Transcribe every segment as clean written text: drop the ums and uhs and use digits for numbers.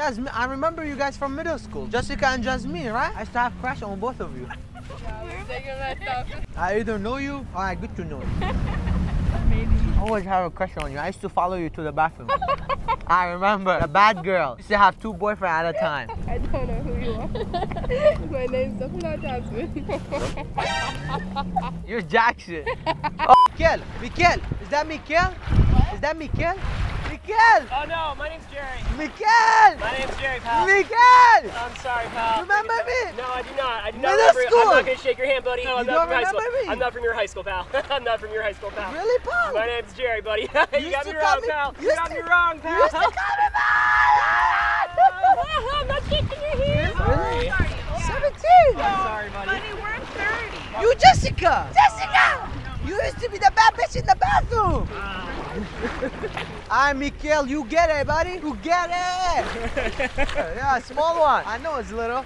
Yes, I remember you guys from middle school. Jessica and Jasmine, right? I used to have a crush on both of you. I either know you or I get to know you. Maybe. I always have a crush on you. I used to follow you to the bathroom. I remember. A bad girl. Used to have two boyfriends at a time. I don't know who you are. My name's Abdullah Jasmine. You're Jackson. Oh, Mikhail. Mikhail. Is that Mikhail? What? Is that Mikhail? Mikhail! Oh no, my name's Jerry. Mikhail! My name's Jerry, pal. Mikhail! I'm sorry, pal. Remember me? No, I do not. I do not remember you. I'm not going to shake your hand, buddy. No, I'm not from high school. I'm not from your high school, pal. I'm not from your high school, pal. Really, pal? My name's Jerry, buddy. You got me wrong, pal. You got me wrong, pal. You used to call me pal! I'm not shaking your hand. Really? 17. I'm sorry, buddy. Buddy, we're 30. You Jessica! Jessica! You used to be the bad bitch in the bathroom. I'm Mikhail, you get it, buddy? You get it! Yeah, small one. I know it's little.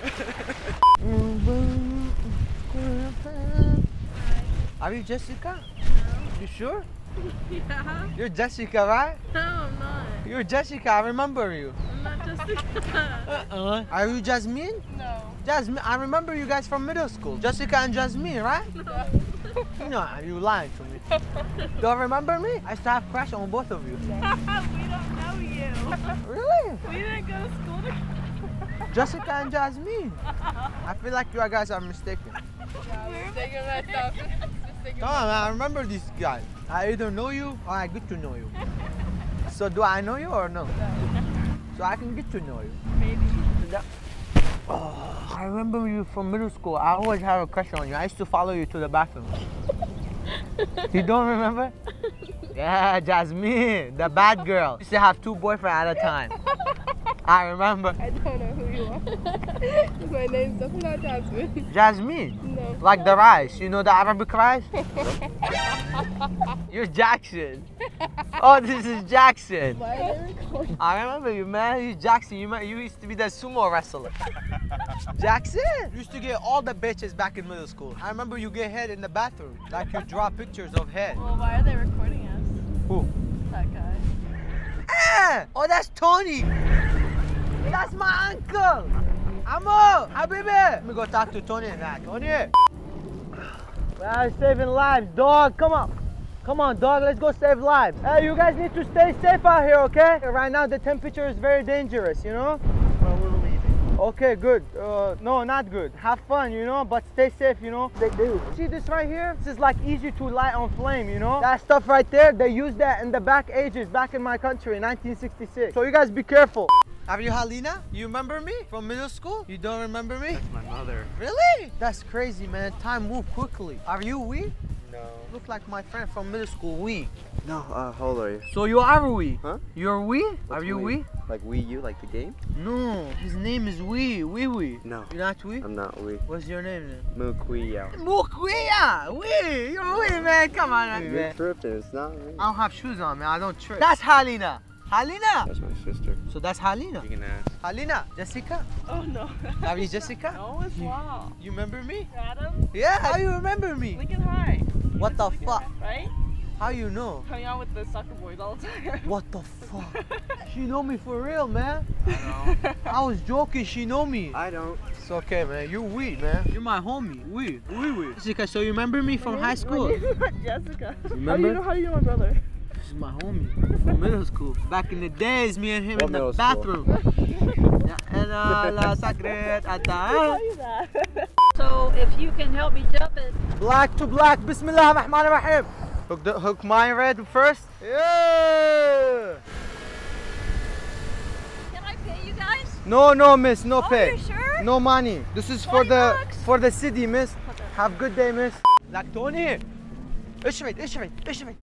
Are you Jessica? No. You sure? Yeah. You're Jessica, right? No, I'm not. You're Jessica, I remember you. I'm not Jessica. Are you Jasmine? No. Jasmine, I remember you guys from middle school. Jessica and Jasmine, right? No. No, you lying to me. Don't remember me? I still have a crush on both of you. We don't know you. Really? We didn't go to school together. Jessica and Jasmine. I feel like you guys are mistaken. Yeah, we're mistaken myself. Come on, man, I remember these guys. I either know you or I get to know you. So do I know you or no? So I can get to know you. Maybe. Oh, I remember you from middle school. I always had a crush on you. I used to follow you to the bathroom. You don't remember? Yeah, Jasmine, the bad girl. Used to have two boyfriends at a time. I remember. I don't know who you are. My name's not Jasmine. Jasmine? No. Like the rice. You know the Arabic rice? You're Jackson. Oh, this is Jackson. Why are they recording? I remember you, man. You're Jackson. You used to be the sumo wrestler. Jackson? You used to get all the bitches back in middle school. I remember you get head in the bathroom. Like you draw pictures of head. Well, why are they recording us? Who? That guy. Ah! Oh, that's Tony. That's my uncle! Amo! Habibi! Let me go talk to Tony and that. Tony! We're saving lives, dog! Come on! Come on, dog! Let's go save lives! Hey, you guys need to stay safe out here, okay? Right now, the temperature is very dangerous, you know? Well, we're leaving. Okay, good. No, not good. Have fun, you know? But stay safe, you know? They do. See this right here? This is like easy to light on flame, you know? That stuff right there, they used that in the back ages, back in my country, in 1966. So you guys be careful. Are you Halina? You remember me from middle school? You don't remember me? That's my mother. Really? That's crazy, man. Time moved quickly. Are you weak? No. Look like my friend from middle school, weak. No, how old are you? So you are Wee. Huh? You're Wee? What's are you Wee? Like Wii U, like the game? No, his name is Wee. Wee Wee. No. You're not Wee? I'm not Wee. What's your name then? Mukwee. Mukwee! Wee! You're Wee, man. Come on, man. You're tripping. It's not me. I don't have shoes on, man. I don't trip. That's Halina. Halina! That's my sister. So that's Halina? You can ask. Halina, Jessica? Oh no. Are you Jessica? No, it's wow. You remember me? Adam? Yeah, how you remember me? Lincoln High. What the fuck? Right? How you know? Coming out with the soccer boys all the time. What the fuck? She know me for real, man. I know. I was joking, she know me. I don't. It's okay, man. You're Wee, man. You're my homie. Wee. Wee Wee. Jessica, so you remember me from high school? Jessica. Remember? How do you know my brother? This is my homie from middle school. Back in the days, me and him in the bathroom. So if you can help me jump it. Black to black, Bismillah Rahman Rahim. Hook my red first. Yeah. Can I pay you guys? No, no, miss, no pay. You sure? No money. This is for the city, miss. Have a good day, miss. Like Tony. Ishmael.